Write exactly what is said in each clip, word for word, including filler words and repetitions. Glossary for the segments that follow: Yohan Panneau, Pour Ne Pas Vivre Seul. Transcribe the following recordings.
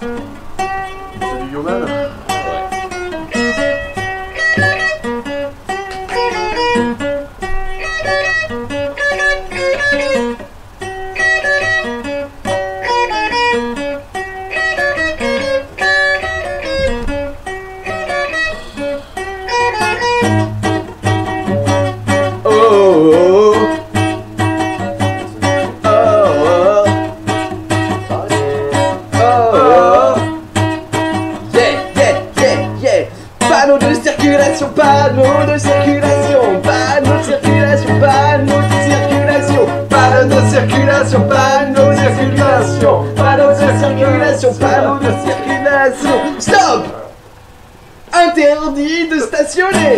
C'est du Yohan. Panneau de circulation, panneau de circulation, panneau de circulation, panneau de circulation, panneau de circulation, panneau de circulation, panneau de circulation, panneau de circulation. Stop! Interdit de stationner.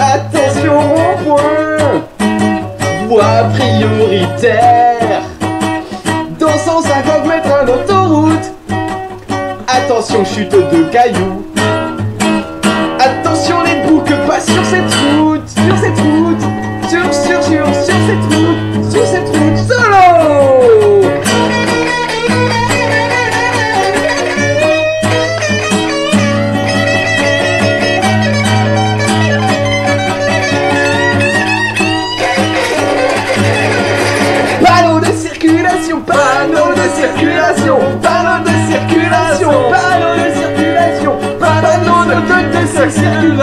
Attention rond-point. Voie prioritaire. Dans cent cinquante mètres, un autoroute. Attention chute de cailloux. Attention les boucs passent sur cette route, sur cette route, sur, sur, sur, sur cette route, sur cette route, solo! Panneau de circulation, panneau de circulation, panneau de circulation, panneau de circulation, panneau de circulation. Circulation,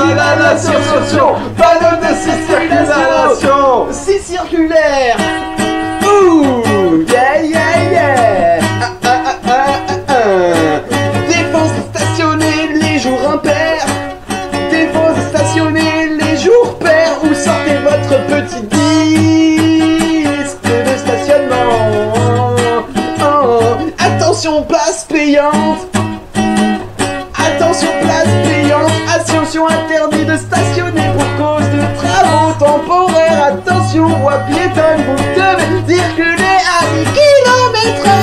panneau de circulation, si circulaire. Ouh, yeah, yeah, yeah. Ah, ah, ah, ah, ah. Défense stationnée les jours impairs. Défense stationnée les jours pairs. Où sortez votre petit disque de stationnement. Oh, oh. Attention, place payante. Attention, place payante. Attention, interdit de stationner pour cause de travaux temporaires. Attention, voie piétonne, vous devez circuler à dix kilomètres.